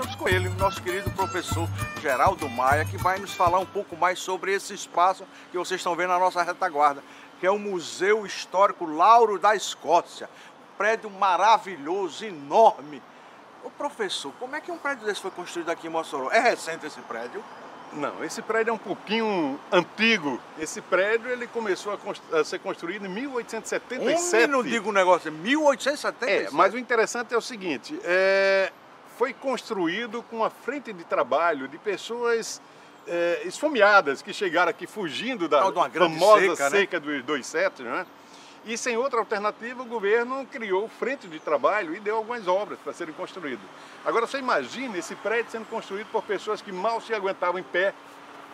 estamos com ele, nosso querido professor Geraldo Maia, que vai nos falar um pouco mais sobre esse espaço que vocês estão vendo na nossa retaguarda, que é o Museu Histórico Lauro da Escóssia. Um prédio maravilhoso, enorme. Ô professor, como é que um prédio desse foi construído aqui em Mossoró? É recente esse prédio? Não, esse prédio é um pouquinho antigo. Esse prédio ele começou a ser construído em 1877. Eu não digo um negócio, 1877? É, mas o interessante é o seguinte, foi construído com a frente de trabalho de pessoas esfomeadas que chegaram aqui fugindo da famosa seca dos 27, né? E sem outra alternativa, o governo criou frente de trabalho e deu algumas obras para serem construídas. Agora, você imagina esse prédio sendo construído por pessoas que mal se aguentavam em pé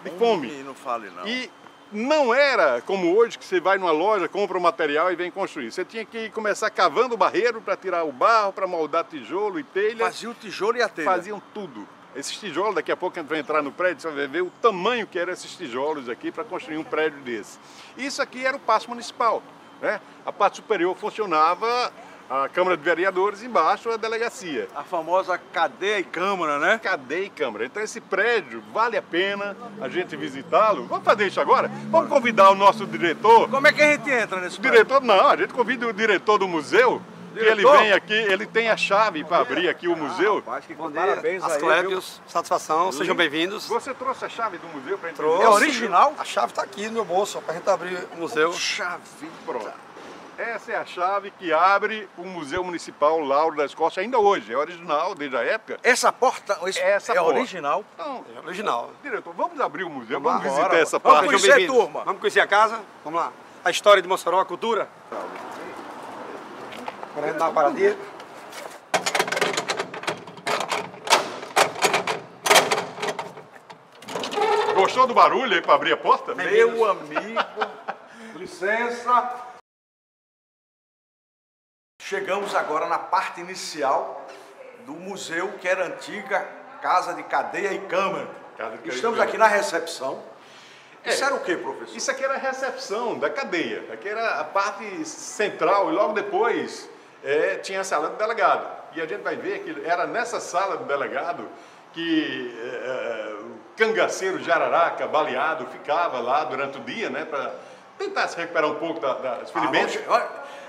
de fome. Não fale não. E não era como hoje, que você vai numa loja, compra o material e vem construir. Você tinha que começar cavando o barreiro para tirar o barro, para moldar tijolo e telha. Faziam o tijolo e a telha. Faziam tudo. Esses tijolos, daqui a pouco a gente vai entrar no prédio, você vai ver o tamanho que eram esses tijolos aqui para construir um prédio desse. Isso aqui era o Paço Municipal. Né? A parte superior funcionava a Câmara de Vereadores, embaixo a delegacia. A famosa cadeia e Câmara, né? Cadeia e Câmara. Então esse prédio vale a pena a gente visitá-lo. Vamos fazer isso agora? Vamos convidar o nosso diretor. Como é que a gente entra nesse prédio? Diretor, não, a gente convida o diretor do museu. Ele vem aqui, ele tem a chave para abrir aqui o museu. Rapaz, que bom, parabéns aí, Asclépios, satisfação, sejam bem-vindos. Você trouxe a chave do museu para a gente ver? É original? A chave está aqui no meu bolso, para a gente abrir o museu. Chave, pronto. Essa é a chave que abre o Museu Municipal Lauro da Escóssia ainda hoje. É original, desde a época. Essa porta é original? Não, é original. Diretor, vamos abrir o museu, vamos visitar essa parte. Vamos conhecer, turma. Vamos conhecer a casa? Vamos lá. A história de Mossoró, a cultura. Agora a gente dá uma paradinha. Gostou do barulho aí para abrir a porta? Meu amigo, licença. Chegamos agora na parte inicial do museu, que era a antiga Casa de Cadeia e Câmara. Estamos aqui na recepção. Isso era o que, professor? Isso aqui era a recepção da cadeia. Aqui era a parte central e logo depois... tinha a sala do delegado, e a gente vai ver que era nessa sala do delegado que o cangaceiro Jararaca, baleado, ficava lá durante o dia, né, para tentar se recuperar um pouco das ferimentos.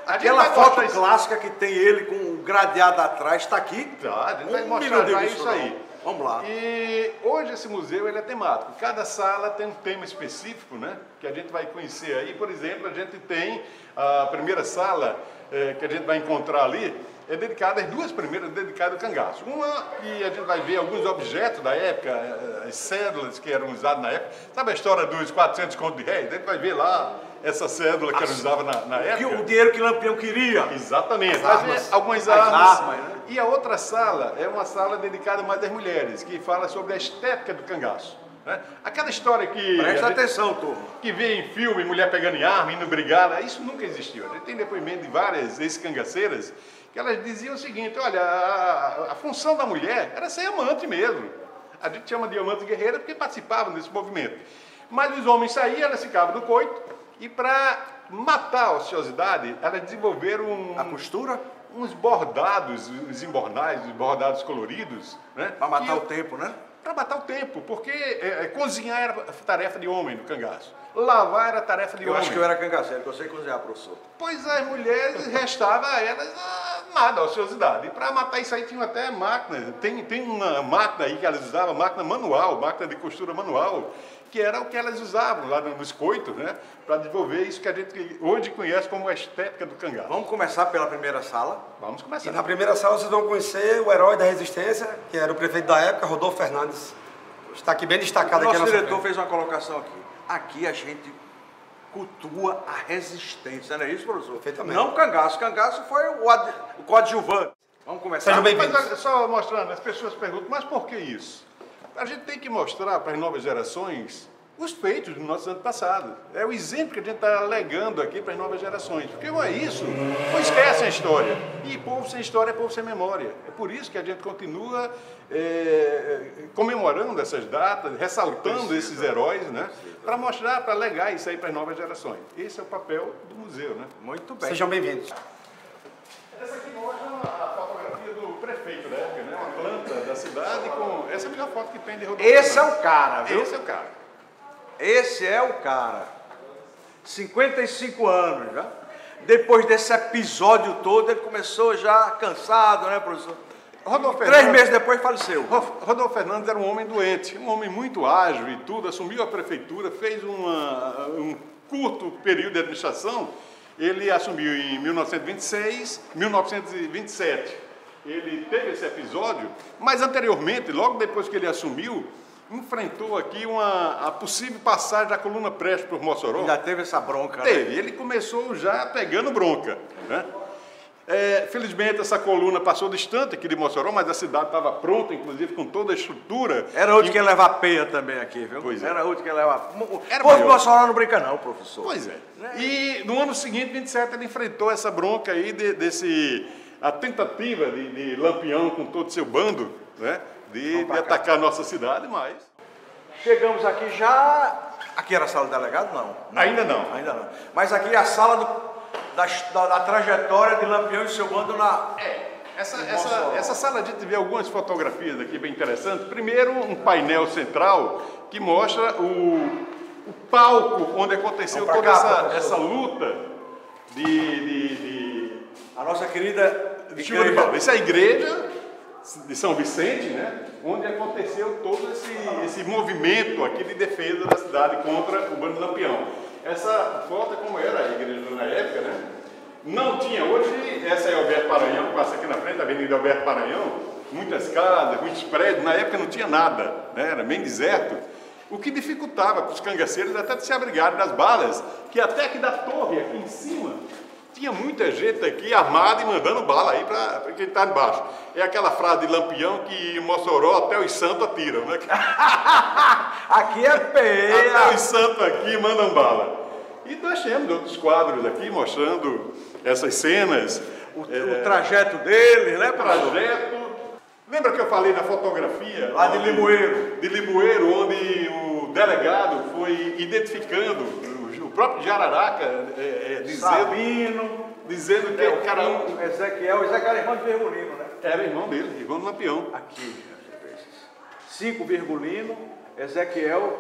Aquela foto clássica que tem ele com o gradeado atrás está aqui. Tá, a gente vai mostrar já isso aí. Vamos lá. E hoje esse museu ele é temático. Cada sala tem um tema específico, né? Que a gente vai conhecer aí. Por exemplo, a gente tem a primeira sala que a gente vai encontrar ali, as duas primeiras dedicadas ao cangaço. Uma que a gente vai ver alguns objetos da época, as cédulas que eram usadas na época. Sabe a história dos 400 contos de réis? A gente vai ver lá essa cédula que eles usavam na época. O dinheiro que Lampião queria. Exatamente. Algumas armas. Né? E a outra sala é uma sala dedicada mais às mulheres, que fala sobre a estética do cangaço. Né? Aquela história que... Presta atenção, turma. Que vê em filme, mulher pegando em arma, indo brigar, isso nunca existiu. A gente tem depoimento de várias ex-cangaceiras que elas diziam o seguinte, olha, a função da mulher era ser amante mesmo. A gente chama de amante guerreira porque participavam desse movimento. Mas os homens saíam, elas ficavam do coito. E para matar a ociosidade, elas desenvolveram a costura, uns bordados, os embornais, os bordados coloridos, né? Para matar o tempo, né? Para matar o tempo, porque cozinhar era tarefa de homem no cangaço. Lavar era tarefa de homem. Eu acho que eu era cangaceiro, que eu sei cozinhar, professor. Pois as mulheres restava a elas nada, a ociosidade. E para matar isso aí tinha até máquinas. Tem uma máquina aí que elas usavam, máquina manual, máquina de costura manual, que era o que elas usavam lá nos coitos, né? Para desenvolver isso que a gente hoje conhece como a estética do cangaço. Vamos começar pela primeira sala? Vamos começar. E na primeira sala vocês vão conhecer o herói da resistência, que era o prefeito da época, Rodolfo Fernandes. Está aqui bem destacado. O nosso diretor fez uma colocação aqui. Aqui a gente cultua a resistência, não é isso, professor? Perfeitamente. Não o cangaço. O cangaço foi o coadjuvante. Vamos começar. Sejam bem-vindos. Só mostrando, as pessoas perguntam, mas por que isso? A gente tem que mostrar para as novas gerações os feitos dos nossos antepassados. É o exemplo que a gente está legando aqui para as novas gerações. Porque não é isso, não esquecem a história. E povo sem história é povo sem memória. É por isso que a gente continua comemorando essas datas, ressaltando esses heróis, né? Para mostrar, para legar isso aí para as novas gerações. Esse é o papel do museu, né? Muito bem. Sejam bem-vindos. Essa aqui mostra a fotografia do prefeito da época, né? Uma planta da cidade. cidade com... Essa é a melhor foto que tem de Rodolfo Fernandes. Esse é o cara, viu? Esse é o cara. Esse é o cara. 55 anos, já. Depois desse episódio todo, ele começou já cansado, né, professor? Rodolfo Fernandes, 3 meses depois faleceu. Rodolfo Fernandes era um homem doente, um homem muito ágil e tudo, assumiu a prefeitura, fez um curto período de administração. Ele assumiu em 1926, 1927. Ele teve esse episódio, mas anteriormente, logo depois que ele assumiu, enfrentou aqui a possível passagem da coluna Prestes por Mossoró. Já teve essa bronca, teve, né? Ele começou já pegando bronca, né? Felizmente essa coluna passou distante aqui de Mossoró, mas a cidade estava pronta, inclusive com toda a estrutura. Era onde que ia levar peia também aqui, viu? Pois é. Era onde que ia levar. O povo Mossoró não brinca não, professor. Pois é. E no ano seguinte, 27, ele enfrentou essa bronca aí a tentativa de Lampião com todo o seu bando, né? De atacar a nossa cidade, mas... Chegamos aqui já... Aqui era a sala do delegado? Não. Ainda não. Ainda não. Mas aqui é a sala da trajetória de Lampião e seu bando na... Essa sala, a gente vê algumas fotografias aqui bem interessantes. Primeiro, um painel central que mostra o palco onde aconteceu toda essa luta de... A nossa querida... Isso é a igreja de São Vicente, né? Onde aconteceu todo esse movimento aqui de defesa da cidade contra o bando Lampião. Essa foto, como era a igreja na época, né? Não tinha, hoje, essa é Alberto Paranhão, passa aqui na frente, a avenida Alberto Paranhão, muitas casas, muitos prédios, na época não tinha nada, né? Era bem deserto, o que dificultava para os cangaceiros até de se abrigarem das balas, que até aqui da torre, aqui em cima, tinha muita gente aqui armada e mandando bala aí para quem está embaixo. É aquela frase de Lampião que Mossoró até os santos atiram, né? Aqui é peia! Até os santos aqui mandam bala. E nós temos outros quadros aqui mostrando essas cenas. O trajeto dele, né? Trajeto. Lembra que eu falei da fotografia? Lá de Limoeiro. De Limoeiro, onde o delegado foi identificando... O próprio Jararaca dizendo que o cara... Ezequiel era irmão de Virgulino, né? Era irmão dele, irmão do Lampião. Aqui, 5 Virgulino, Ezequiel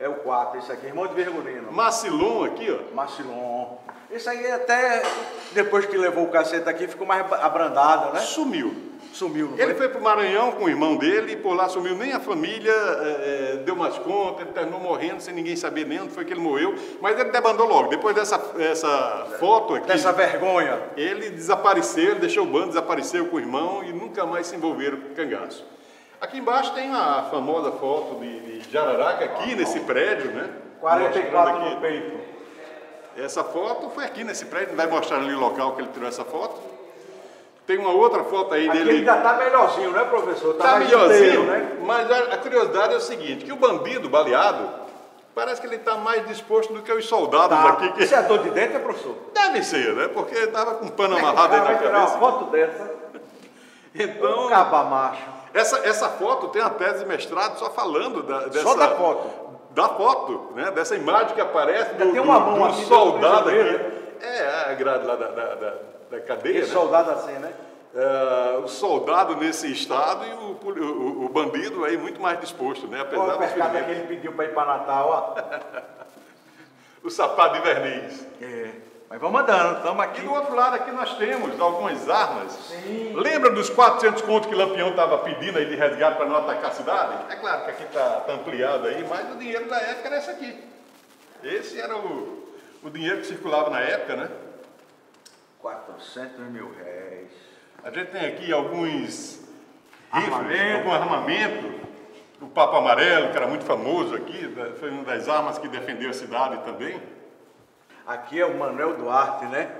é o 4, esse aqui, irmão de Virgulino. Massilon aqui, ó. Massilon. Esse aí até, depois que levou o cacete aqui, ficou mais abrandado, né? Sumiu. Sumiu. Ele foi para o Maranhão com o irmão dele e por lá sumiu, nem a família deu umas contas, ele terminou morrendo sem ninguém saber nem onde foi que ele morreu, mas ele debandou logo, depois dessa foto aqui. Dessa vergonha. Ele desapareceu, ele deixou o bando, desapareceu com o irmão e nunca mais se envolveram com o cangaço. Aqui embaixo tem a famosa foto de Jararaca aqui nesse prédio, né? 44 no peito. Essa foto foi aqui nesse prédio, vai mostrar ali o local que ele tirou essa foto. Tem uma outra foto aí dele. Ele ainda está melhorzinho, né, professor? Está melhorzinho, inteiro, né? Mas a curiosidade é o seguinte, que o bandido baleado, parece que ele está mais disposto do que os soldados aqui. Que... Isso é dor de dentro, professor? Deve ser, né? Porque estava com um pano amarrado aí na cabeça. Uma foto dessa. Então... Cabamacho. Essa foto tem uma tese de mestrado só falando dessa... Só da foto. Da foto, né? Dessa imagem que aparece do, tem uma mão do aqui, soldado aqui. A grade lá da cadeia, né? Soldado assim, né? O soldado nesse estado e o bandido aí muito mais disposto, né? Apesar do pescado que ele pediu para ir para Natal, ó. O sapato de verniz. Mas vamos andando, estamos aqui. E do outro lado aqui nós temos algumas armas. Sim. Lembra dos 400 contos que Lampião estava pedindo aí de resgate para não atacar a cidade? É claro que aqui está ampliado aí, mas o dinheiro da época era esse aqui. Esse era o dinheiro que circulava na época, né? 400 mil réis. A gente tem aqui alguns rifles, algum armamento. O Papo Amarelo, que era muito famoso aqui, foi uma das armas que defendeu a cidade também. Aqui é o Manuel Duarte, né?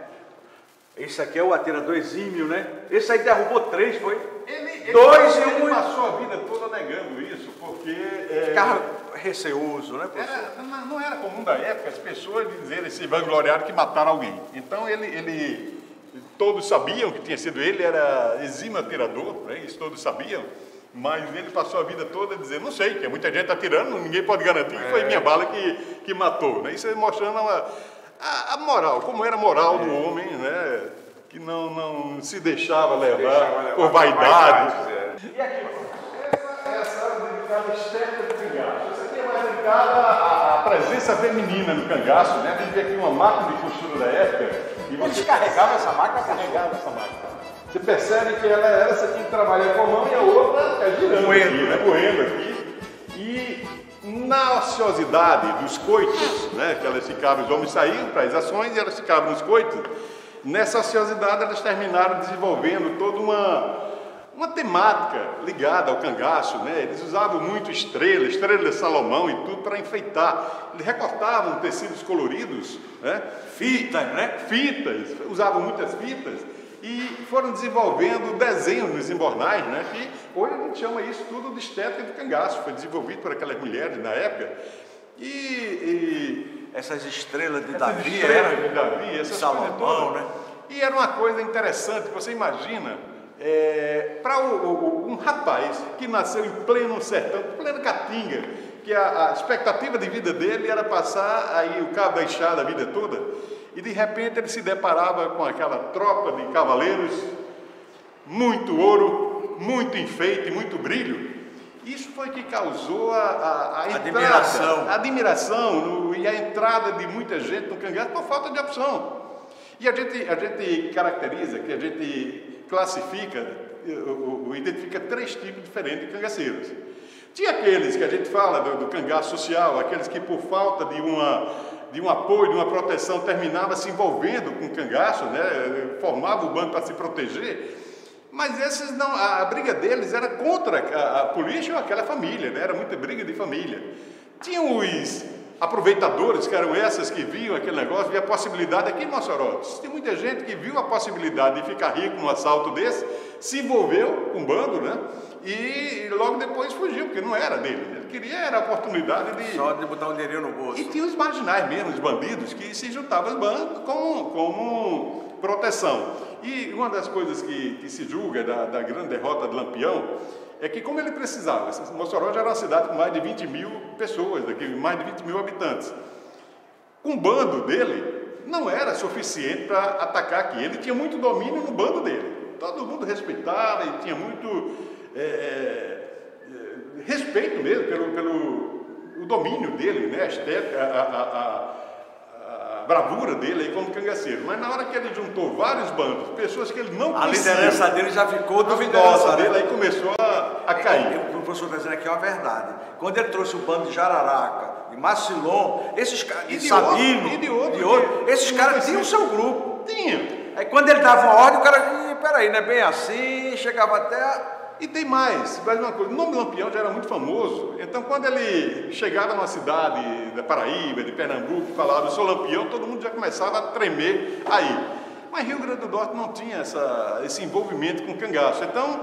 Esse aqui é o atirador exímio, né? Esse aí derrubou 3, foi? Ele passou a vida toda negando isso, porque... Ficava receoso, né, professor? Não era comum da época as pessoas dizerem, se vangloriaram que mataram alguém. Então ele todos sabiam que tinha sido ele, era exímio atirador, né? Isso todos sabiam, mas ele passou a vida toda dizendo, não sei, que muita gente atirando, ninguém pode garantir que foi minha bala que matou, né? Isso é mostrando a moral, como era a moral do homem, né? Que não se deixava levar por vaidade. E aqui, essa é dedicada à estética do cangaço. Essa aqui é mais dedicada à presença feminina no cangaço, né? Tem que ter aqui uma máquina de costura da época. E você carregava essa máquina? Carregava essa máquina. Você percebe que ela é essa aqui que trabalha com a mão e a outra é girando, moendo aqui. E na ociosidade dos coitos, né, que elas ficavam, os homens saíam para as ações e elas ficavam nos coitos, nessa ociosidade elas terminaram desenvolvendo toda uma temática ligada ao cangaço, né? Eles usavam muito estrelas, estrela de Salomão e tudo para enfeitar. Eles recortavam tecidos coloridos, né? Fitas, né? Fitas, usavam muitas fitas e foram desenvolvendo desenhos nos embornais, né? Que hoje a gente chama isso tudo de estética do cangaço. Foi desenvolvido por aquelas mulheres na época e essas estrelas de Davi, essas Salomão, né? E era uma coisa interessante que você imagina. Para um rapaz que nasceu em pleno sertão, pleno caatinga, que a expectativa de vida dele era passar aí o cabo da enxada a vida toda, e de repente ele se deparava com aquela tropa de cavaleiros, muito ouro, muito enfeite, muito brilho. Isso foi que causou a admiração e a entrada de muita gente no cangaço por falta de opção. E a gente caracteriza, que a gente classifica, identifica três tipos diferentes de cangaceiros. Tinha aqueles que a gente fala do cangaço social, aqueles que por falta de um apoio, de uma proteção, terminava se envolvendo com o cangaço, né? Formava o bando para se proteger, mas esses não, a briga deles era contra a polícia ou aquela família, né? Era muita briga de família. Tinham os aproveitadores, que eram essas que viam aquele negócio, e a possibilidade, aqui em Mossoró, tem muita gente que viu a possibilidade de ficar rico num assalto desse, se envolveu com um bando, né? E logo depois fugiu, porque não era dele. Ele queria era a oportunidade de... Só de botar um dinheirinho no bolso. E tinha os marginais mesmo, os bandidos, que se juntavam aos bandos como proteção. E uma das coisas que se julga da grande derrota de Lampião é que, como ele precisava, Mossoró já era uma cidade com mais de 20 mil pessoas, mais de 20 mil habitantes. Um bando dele não era suficiente para atacar aqui. Ele tinha muito domínio no bando dele. Todo mundo respeitava e tinha muito respeito mesmo pelo domínio dele, né? A estética, a bravura dele aí como cangaceiro. Mas na hora que ele juntou vários bandos, pessoas que ele não conhecia, a liderança dele já ficou duvidosa, né? Dele aí começou a cair. O professor está dizendo aqui é uma verdade. Quando ele trouxe o bando de Jararaca, de Massilon, esses caras, de Sabino, de outro, esses caras tinham o seu grupo. Tinha. Aí quando ele dava uma ordem, o cara, peraí, não é bem assim, chegava até a... E tem mais uma coisa, o nome Lampião já era muito famoso, então quando ele chegava numa cidade da Paraíba, de Pernambuco, falava, eu sou Lampião, todo mundo já começava a tremer aí. Mas Rio Grande do Norte não tinha esse envolvimento com o cangaço. Então,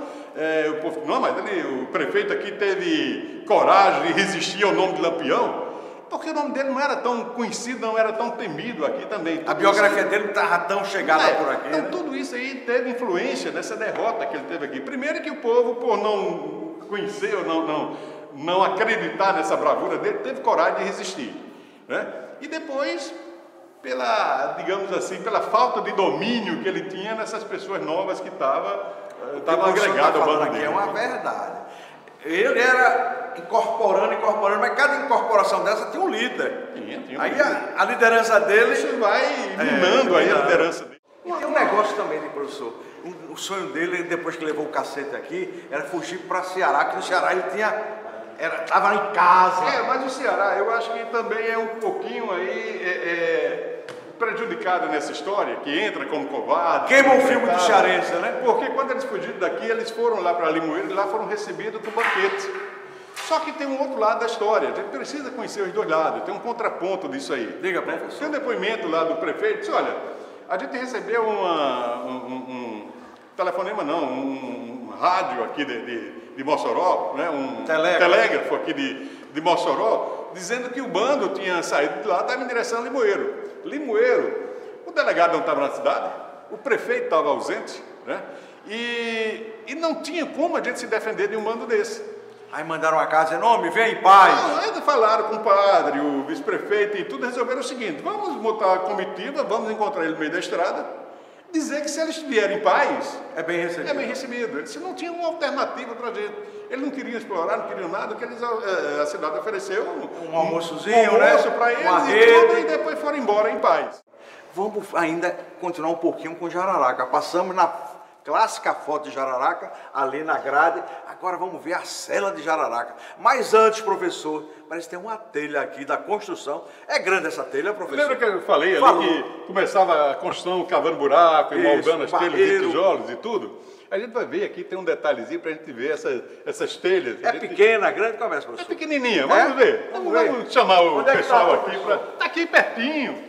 o povo, não, mas o prefeito aqui teve coragem de resistir ao nome de Lampião, porque o nome dele não era tão conhecido, não era tão temido aqui também. A biografia dele não estava tão chegada por aqui. Então, tudo isso aí teve influência nessa derrota que ele teve aqui. Primeiro que o povo, por não conhecer ou não acreditar nessa bravura dele, teve coragem de resistir, né? E depois, pela falta de domínio que ele tinha nessas pessoas novas que estavam agregadas ao bando dele. É uma verdade. Ele era incorporando, mas cada incorporação dessa tinha um líder. Tinha aí um líder. A liderança dele... Isso vai minando aí a liderança dele. Tem um negócio também, né, professor? O sonho dele, depois que levou o cacete aqui, era fugir para Ceará, que no Ceará ele estava em casa. Mas o Ceará, eu acho que também é um pouquinho aí... prejudicado nessa história, que entra como covarde. Queima o filme de cearense, né? Porque quando eles fugiram daqui, eles foram lá para Limoeiro e lá foram recebidos com banquete. Só que tem um outro lado da história, a gente precisa conhecer os dois lados, tem um contraponto disso aí. Diga, professor. Tem um depoimento lá do prefeito, disse, olha, a gente recebeu um telefonema, não, um rádio aqui de Mossoró, né? Um telégrafo aqui de Mossoró, dizendo que o bando tinha saído de lá, estava em direção a Limoeiro. Limoeiro, o delegado não estava na cidade, o prefeito estava ausente, né? E não tinha como a gente se defender de um bando desse. Aí mandaram uma casa enorme, vem em paz. Aí falaram com o padre, o vice-prefeito e tudo, resolveram o seguinte, vamos montar a comitiva, vamos encontrar ele no meio da estrada dizer que se eles vierem em paz, é bem recebido. É bem recebido. Ele disse, não tinha uma alternativa para a gente. Eles não queriam explorar, não queriam nada, que eles, a cidade ofereceu um almoçozinho, um almoço para eles, e depois foram embora em paz. Vamos ainda continuar um pouquinho com Jararaca. Passamos na clássica foto de Jararaca, ali na grade. Agora vamos ver a cela de Jararaca. Mas antes, professor, parece que tem uma telha aqui da construção. É grande essa telha, professor? Lembra que eu falei ali que começava a construção cavando buraco e moldando as telhas de tijolos e tudo? A gente vai ver aqui, tem um detalhezinho para a gente ver essas telhas. É gente... pequena, grande, como é, professor? É pequenininha, vamos ver. Vamos chamar o pessoal aqui para... Está aqui pertinho,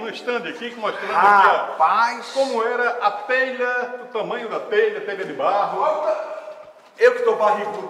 no stand aqui, mostrando aqui como era a telha, o tamanho da telha, telha de barro. Eu que estou barrigudo,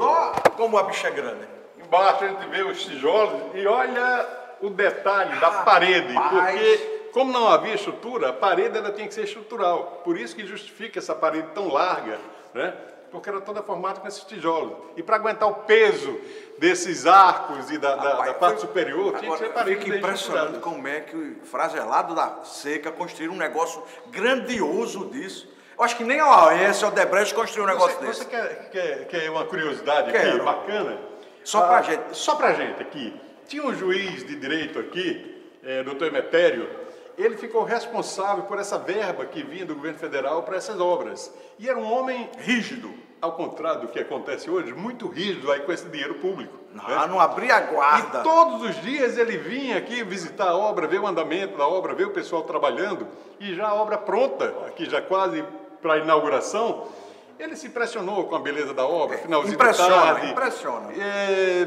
como a bicha é grande. Embaixo a gente vê os tijolos e olha o detalhe da parede, porque... Como não havia estrutura, a parede ela tinha que ser estrutural. Por isso que justifica essa parede tão larga, né? Porque era toda formada com esses tijolos. E para aguentar o peso desses arcos e da parte superior, tinha que ser parede. Eu fico impressionado como é que o Fragelado da Seca construiu um negócio grandioso disso. Eu acho que nem a OAS ou Odebrecht construiu um negócio desse. Você quer uma curiosidade aqui bacana? Só para a gente. Só para a gente aqui. Tinha um juiz de direito aqui, doutor Emetério. Ele ficou responsável por essa verba que vinha do governo federal para essas obras. E era um homem rígido, ao contrário do que acontece hoje, muito rígido aí com esse dinheiro público. Não abria a guarda. E todos os dias ele vinha aqui visitar a obra, ver o andamento da obra, ver o pessoal trabalhando, e já a obra pronta, aqui já quase para a inauguração, ele se impressionou com a beleza da obra, finalzinho da tarde. Impressiona.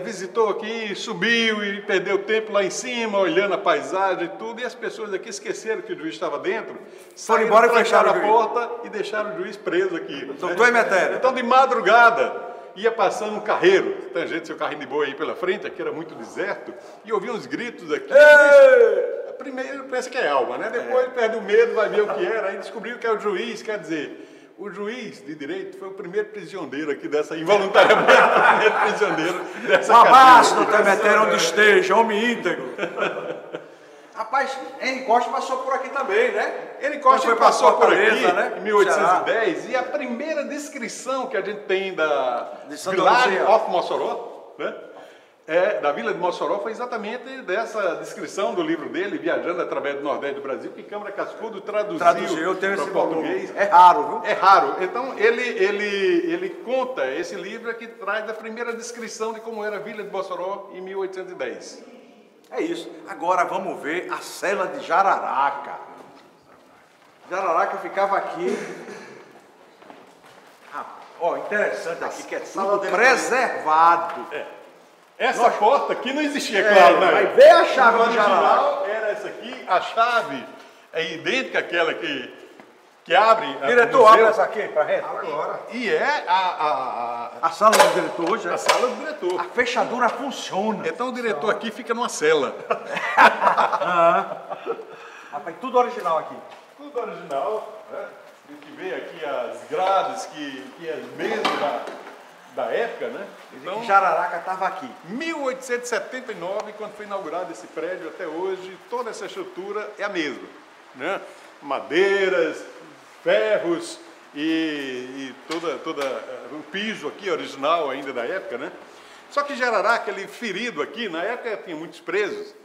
Visitou aqui, subiu e perdeu tempo lá em cima, olhando a paisagem e tudo. E as pessoas aqui esqueceram que o juiz estava dentro. Foram embora e fecharam a porta e deixaram o juiz preso aqui. Então, de madrugada, ia passando um carreiro. Tem gente, seu carrinho de boi aí pela frente, aqui era muito deserto. E ouvi uns gritos aqui. Primeiro pensa que é alma, né? Depois perde o medo, vai ver o que era. Aí descobriu que é o juiz, quer dizer... O juiz de direito foi o primeiro prisioneiro aqui dessa, involuntariamente, Um abraço, doutor Emetério, onde esteja, homem íntegro. Rapaz, Henrique Costa passou por aqui também, né? Henrique Costa passou por aqui, né? Em 1810, e a primeira descrição que a gente tem da Vila de Mossoró foi exatamente dessa descrição do livro dele, Viajando através do Nordeste do Brasil, que Câmara Cascudo traduziu para o português. É raro, viu? É raro. Então, ele conta esse livro que traz a primeira descrição de como era a Vila de Mossoró em 1810. É isso. Agora vamos ver a cela de Jararaca. Jararaca ficava aqui... interessante aqui que é tudo preservado. Essa porta aqui não existia, claro, né? Mas veio a chave original, era essa aqui. A chave é idêntica àquela que abre. Diretor, abre essa aqui para gente. Agora. E é a sala do diretor hoje? A sala do diretor. A fechadura funciona. Então o diretor aqui fica numa cela. Rapaz, tudo original aqui. Tudo original. A gente vê aqui as grades, que as mesas da época, né? Então, Jararaca estava aqui. 1879, quando foi inaugurado esse prédio, até hoje, toda essa estrutura é a mesma, né? Madeiras, ferros e toda o piso aqui, original ainda da época, né? Só que Jararaca, ele ferido aqui, na época tinha muitos presos,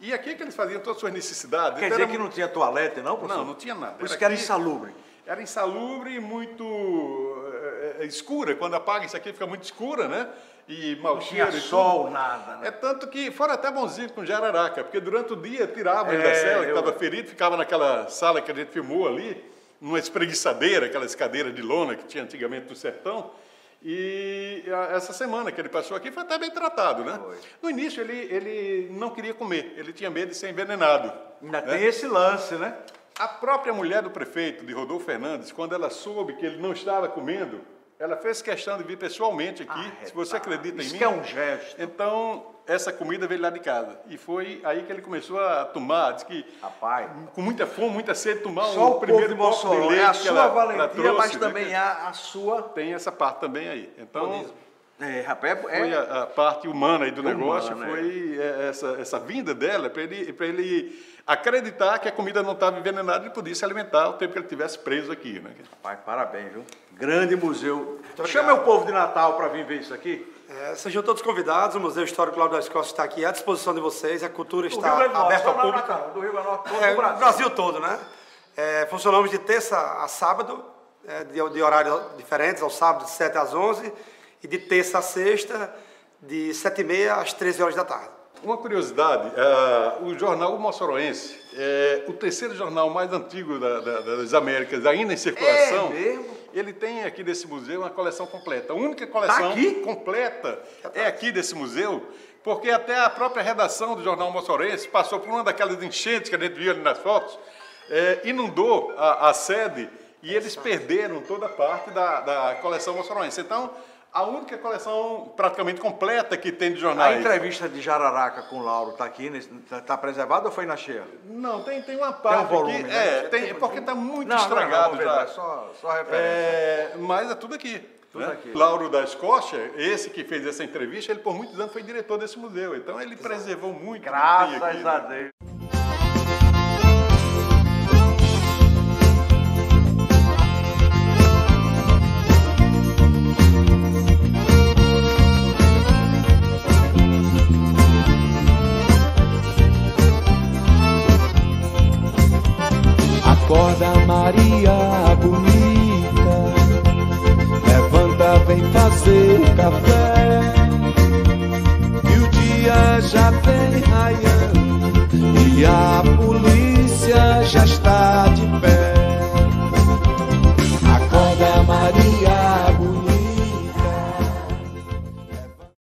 e aqui que eles faziam todas as suas necessidades. Quer dizer que não tinha toalete, não, professor? Não, não tinha nada. Por isso que era insalubre. Era insalubre e muito... escura, quando apaga isso aqui fica muito escura, né? E mal cheiro. Não tinha sol, nada, né? É tanto que foram até bonzinhos com Jararaca, porque durante o dia tiravam da cela que estava ferido, ficava naquela sala que a gente filmou ali, numa espreguiçadeira, aquelas cadeiras de lona que tinha antigamente no sertão. E essa semana que ele passou aqui foi até bem tratado, né? Foi. No início ele não queria comer, ele tinha medo de ser envenenado. Ainda tem esse lance, né? A própria mulher do prefeito, de Rodolfo Fernandes, quando ela soube que ele não estava comendo, ela fez questão de vir pessoalmente aqui, se você acredita em mim. Isso que é um gesto. Então, essa comida veio lá de casa. E foi aí que ele começou a tomar, disse que com muita fome, muita sede, tomar o primeiro copo de leite. É a sua valentia, mas também há a sua... Tem essa parte também aí. Então, É, rapaz, foi a parte humana aí do negócio, humana, foi essa vinda dela para ele acreditar que a comida não estava envenenada e podia se alimentar o tempo que ele estivesse preso aqui, né? Rapaz, parabéns, viu? Grande museu. Chama o povo de Natal para vir ver isso aqui. É, sejam todos convidados, o Museu Histórico Lauro da Escóssia está aqui à disposição de vocês, a cultura está aberta ao público. Do Rio Grande do Norte, todo o Brasil. Brasil todo, né? É, funcionamos de terça a sábado, de horários diferentes, ao sábado de 7 às 11 e de terça a sexta, de 7h30 às 13 horas da tarde. Uma curiosidade, o jornal Mossoroense é o terceiro jornal mais antigo das Américas, ainda em circulação. É mesmo? Ele tem aqui desse museu uma coleção completa. A única coleção completa é aqui desse museu, porque até a própria redação do jornal Mossorense passou por uma daquelas enchentes que a gente viu ali nas fotos, inundou a sede e eles perderam toda a parte da coleção Mossorense. Então, a única coleção praticamente completa que tem de jornais. A entrevista de Jararaca com o Lauro está aqui, está preservada ou foi na cheia? Não, tem uma parte. Tem um volume, aqui, tem porque está muito estragado. Não, é só referência. Mas é tudo aqui. Tudo aqui. Lauro da Escóssia, esse que fez essa entrevista, ele por muitos anos foi diretor desse museu. Então ele preservou muito. Graças a Deus. Acorda, Maria Bonita, levanta, vem fazer café, que o dia já vem raiando e a polícia já está.